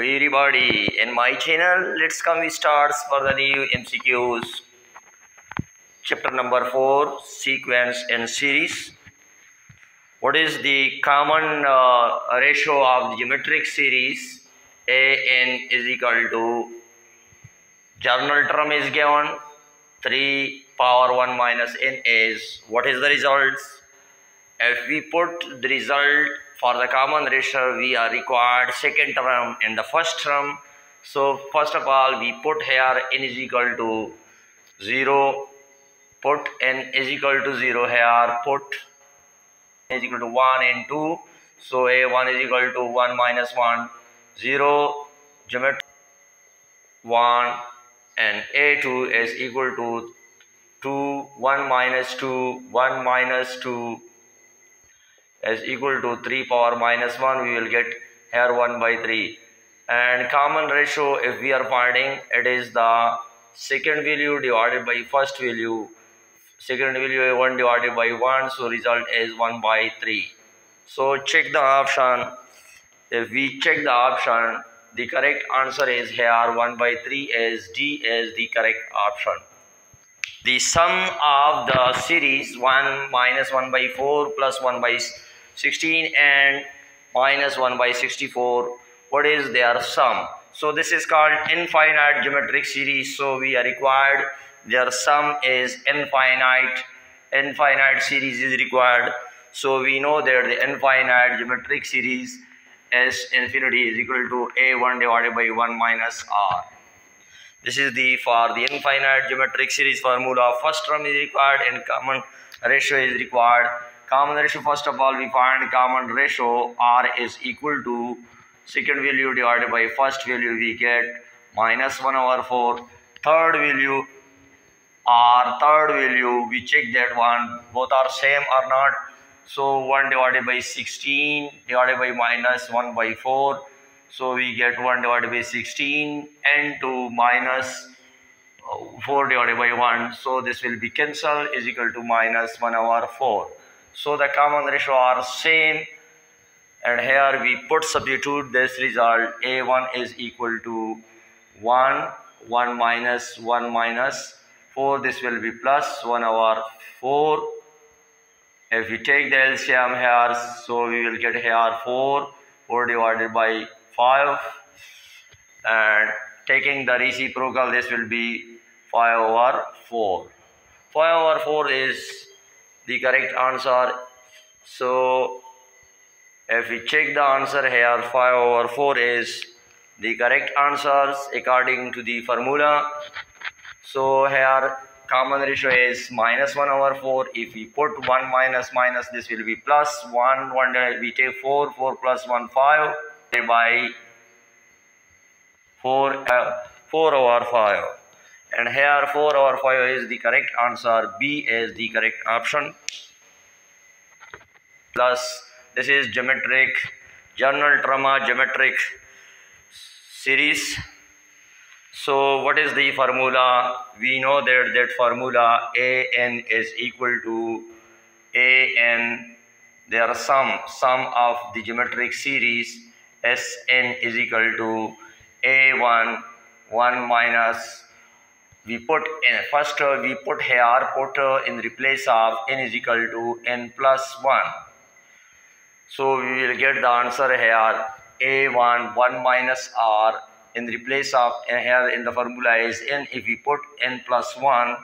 to everybody in my channel. Let's come we starts for the new MCQs. Chapter number 4, sequence and series. What is the common ratio of geometric series? AN is equal to journal term is given 3 power 1 minus n is. What is the results? If we put the result for the common ratio, we are required second term and the first term. So first of all, we put here n is equal to 0. Put n is equal to 0 here. Put n is equal to 1 and 2. So a1 is equal to 1 minus 1, 0. Geometry 1 and a2 is equal to 2, 1 minus 2, 1 minus 2. Is equal to 3 power minus 1. We will get here 1 by 3, and common ratio if we are finding, it is the second value divided by first value. Second value 1 divided by 1, so result is 1 by 3. So check the option. If we check the option, the correct answer is here 1 by 3 is D is the correct option. The sum of the series 1 minus 1 by 4 plus 1 by 16 and minus 1 by 64, what is their sum? So this is called infinite geometric series. So we are required, their sum is infinite series is required. So we know that the infinite geometric series S infinity is equal to a1 divided by 1 minus r. This is the for the infinite geometric series formula. First term is required and common ratio is required. Common ratio, first of all, we find common ratio. R is equal to second value divided by first value. We get minus 1 over 4. Third value, R, third value, we check that one. Both are same or not. So 1 divided by 16 divided by minus 1 by 4. So we get 1 divided by 16 and 2 minus 4 divided by 1. So this will be cancelled, is equal to minus 1 over 4. So the common ratio are same. And here we put substitute this result. A1 is equal to 1, 1 minus 1 minus 4. This will be plus 1 over 4. If we take the LCM here, so we will get here 4. 4 divided by 5, and taking the reciprocal, this will be 5 over 4. 5 over 4 is the correct answer. So if we check the answer here, 5 over 4 is the correct answers according to the formula. So here common ratio is minus 1 over 4. If we put 1 minus minus, this will be plus 1. 1 we take 4, 4 plus 1, 5. By 4 over 5, and here 4 over 5 is the correct answer. B is the correct option. Plus this is geometric journal trauma geometric series. So what is the formula? We know that formula AN is equal to AN, their sum of the geometric series Sn is equal to a1 1 minus, we put n first, we put here in replace of n is equal to n plus 1. So we will get the answer here a1 1 minus r in replace of here in the formula is n. If we put n plus 1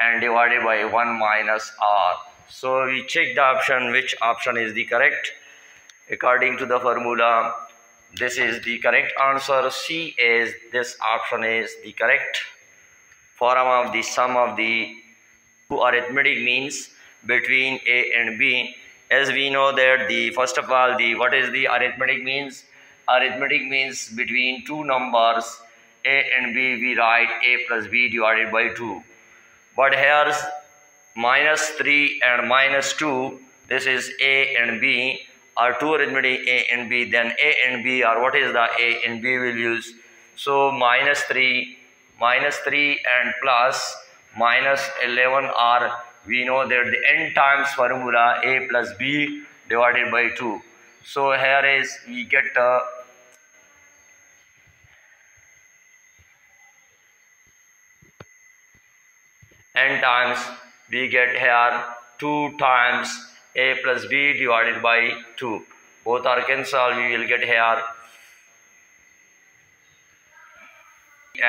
and divided by 1 minus r. So we check the option, which option is the correct. According to the formula, this is the correct answer. C is, this option is the correct form of the sum of the two arithmetic means between A and B. As we know that the first of all, the what is the arithmetic means? Arithmetic means between two numbers A and B, we write A plus B divided by 2. But here's minus 3 and minus 2, this is A and B. Are two arithmetic A and B, then A and B are what is the A and B will use. So minus 3 and plus minus 11 are, we know that the n times formula A plus B divided by 2. So here is we get n times we get here 2 times a plus b divided by 2. Both are cancelled. We will get here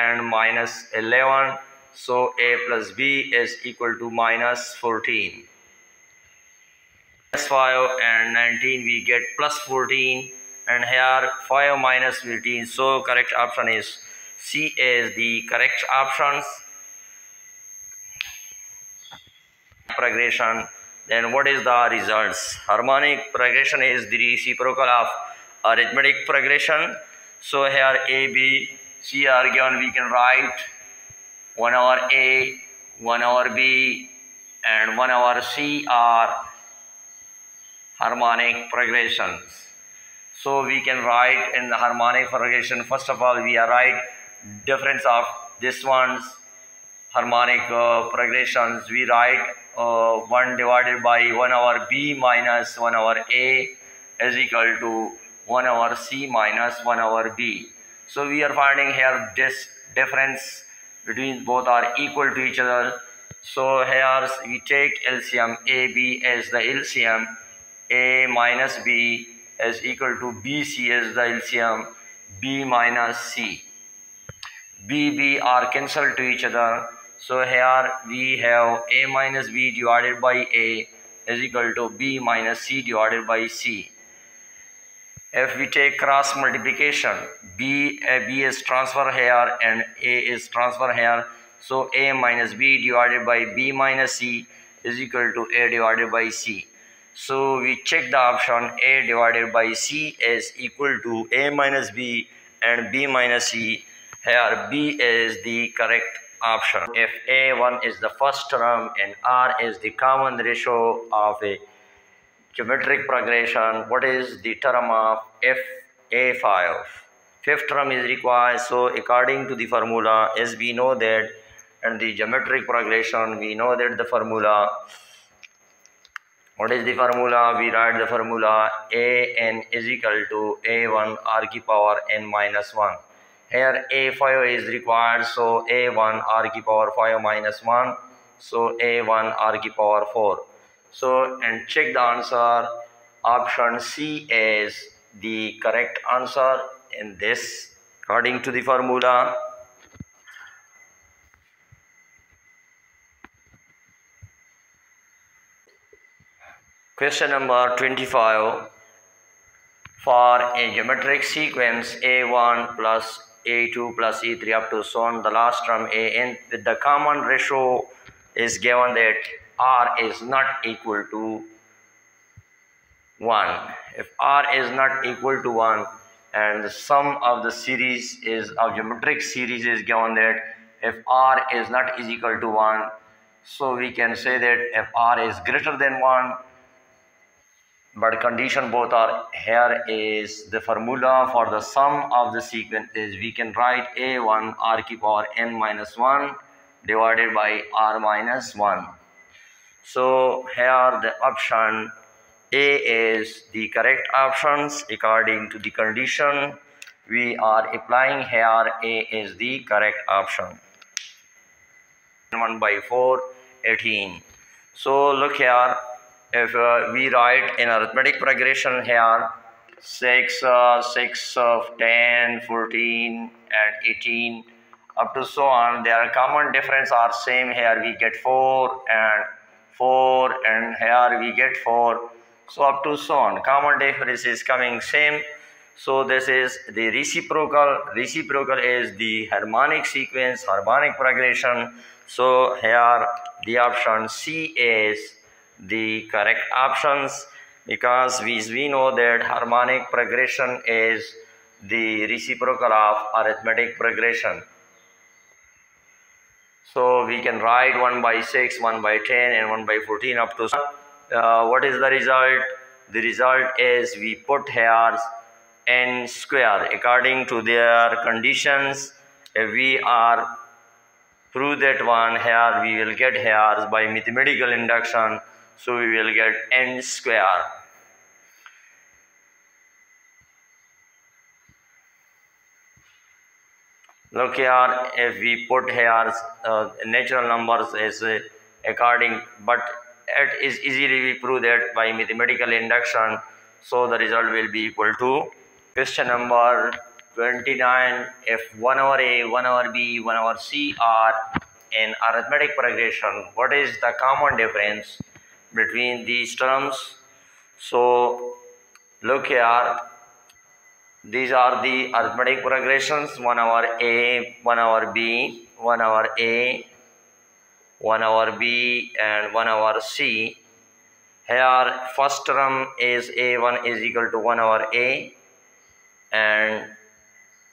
and minus 11. So a plus b is equal to minus 14. Plus 5 and 19 we get plus 14, and here 5 minus 15. So correct option is C is the correct options. Progression. Then what is the results? Harmonic progression is the reciprocal of arithmetic progression. So here A, B, C are given. We can write 1 over A, 1 over B and 1 over C are harmonic progressions. So we can write in the harmonic progression, first of all we write difference of this one's harmonic progressions. We write 1 divided by 1 over B minus 1 over A is equal to 1 over C minus 1 over B. So we are finding here this difference between both are equal to each other. So here we take LCM. AB as the LCM. A minus B is equal to BC as the LCM. B minus C. B are cancelled to each other. So here we have A minus B divided by A is equal to B minus C divided by C. If we take cross multiplication, B is transfer here and A is transfer here. So A minus B divided by B minus C is equal to A divided by C. So we check the option A divided by C is equal to A minus B and B minus C. Here B is the correct option. If A1 is the first term and R is the common ratio of a geometric progression, what is the term of F? A5. Fifth term is required. So according to the formula, as we know that, and the geometric progression, we know that the formula. What is the formula? We write the formula An is equal to A1 R ki power N minus 1. Here A5 is required. So A1 R ki power 5 minus 1. So A1 R ki power 4. So, and check the answer. Option C is the correct answer in this, according to the formula. Question number 25. For a geometric sequence A1 plus A2 plus E3 up to so on, the last term An with the common ratio is given that R is not equal to 1. If R is not equal to 1 and the sum of the series is of geometric series is given that if R is not is equal to 1, so we can say that if R is greater than 1, but condition both are here is the formula for the sum of the sequence is we can write A1 R ki power N minus 1 divided by R minus 1. So here the option A is the correct options according to the condition we are applying here. A is the correct option. 1 by 4, 18. So look here, if we write in arithmetic progression here 6 of 10, 14 and 18 up to so on, their common difference are same. Here we get 4 and here we get 4, so up to so on, common difference is coming same. So this is the reciprocal is the harmonic sequence, harmonic progression. So here the option C is the correct options, because we know that harmonic progression is the reciprocal of arithmetic progression. So we can write 1 by 6, 1 by 10 and 1 by 14 up to what is the result? The result is we put here n square according to their conditions. If we are through that one, here we will get here by mathematical induction. So we will get n square. Look here, if we put here natural numbers as according, but it is easily we prove that by mathematical induction. So the result will be equal to question number 29. If 1 over A, 1 over B, 1 over C are in arithmetic progression, what is the common difference between these terms? So look here, these are the arithmetic progressions: 1 over A, 1 over B, 1 over A, 1 over B, and 1 over C. Here first term is A1 is equal to 1 over A, and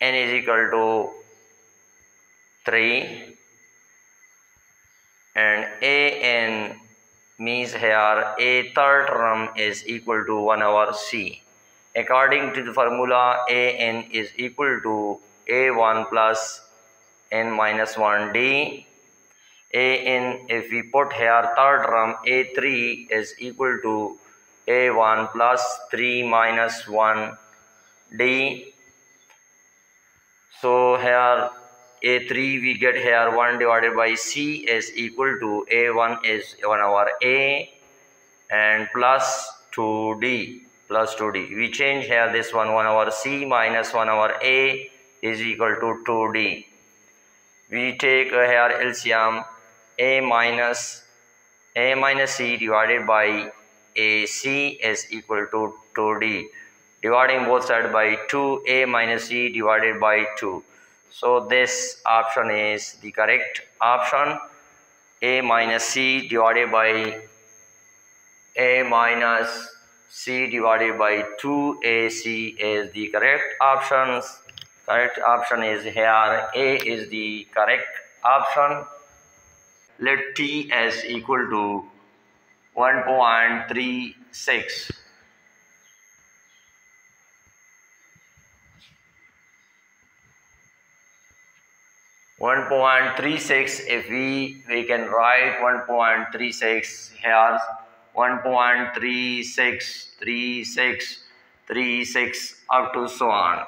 N is equal to 3, and AN means here A third term is equal to 1 over C. According to the formula, AN is equal to A1 plus N minus 1D. AN, if we put here third term, A3 is equal to A1 plus 3 minus 1D. So here A3 we get here 1 divided by C is equal to A1 is 1 over A and plus 2D. We change here this one, 1 over C minus 1 over A is equal to 2D. We take here LCM, A minus C divided by AC is equal to 2D. Dividing both sides by 2, A minus C divided by 2. So this option is the correct option. A minus C divided by A minus C divided by 2AC is the correct options. Correct option is here, A is the correct option. Let T is equal to 1.36. If we can write 1.36 here. 1.36, 36, 36 up to so on.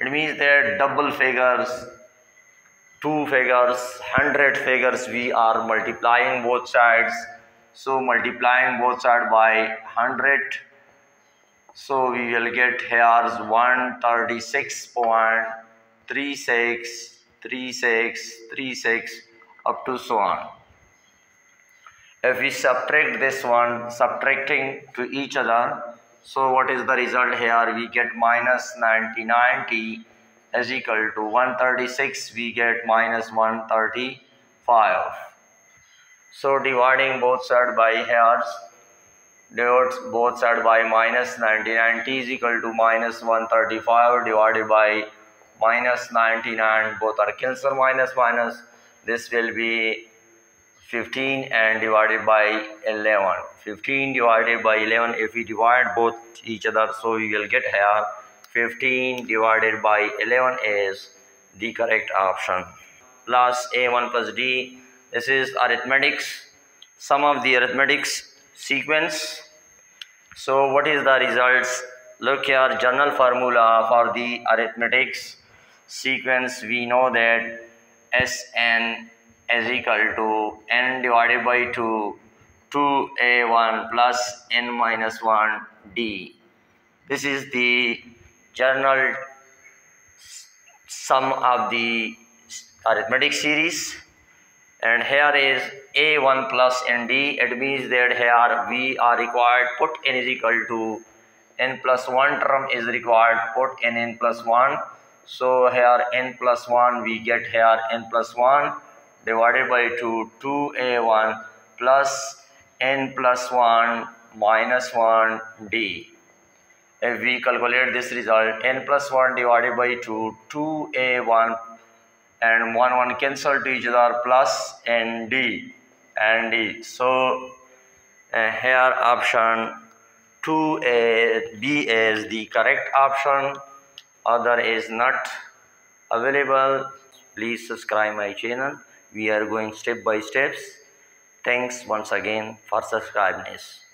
It means that double figures, two figures, 100 figures, we are multiplying both sides. So multiplying both sides by 100. So we will get here 136.36, 36, 36 up to so on. If we subtract this one, subtracting to each other, so what is the result here? We get minus 99t is equal to 136, we get minus 135. So dividing both sides by here, divides both sides by minus 99t is equal to minus 135 divided by minus 99, both are cancelled, minus, this will be 15 and divided by 11. 15 divided by 11, if we divide both each other, so we will get here 15 divided by 11 is the correct option. Plus A1 plus D, this is arithmetics, sum of the arithmetics sequence. So what is the results? Look here, general formula for the arithmetics sequence, we know that Sn is equal to N divided by 2, 2A1 plus N minus 1D. This is the general sum of the arithmetic series. And here is A1 plus ND. It means that here we are required put N is equal to N plus 1 term is required, put N plus 1. So here N plus 1, we get here N plus 1 divided by 2, 2A1 plus N plus 1 minus 1D. If we calculate this result, N plus 1 divided by 2, 2A1 and 1, 1 cancel to each other plus ND. So here option 2B is the correct option. Other is not available. Please subscribe my channel. We are going step by steps. Thanks once again for subscribing.